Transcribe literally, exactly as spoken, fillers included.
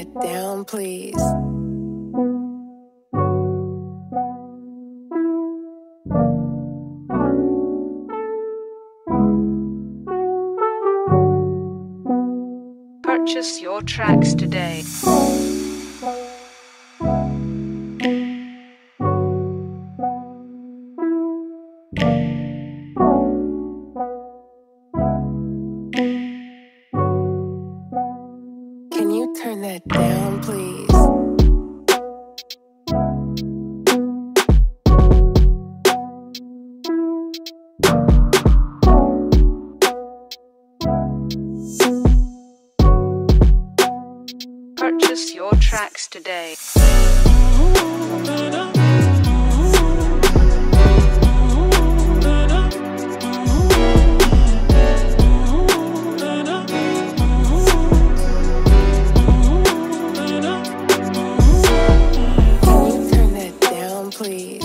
it down, please. Purchase your tracks today. Can you turn that down, please? Purchase your tracks today. Please.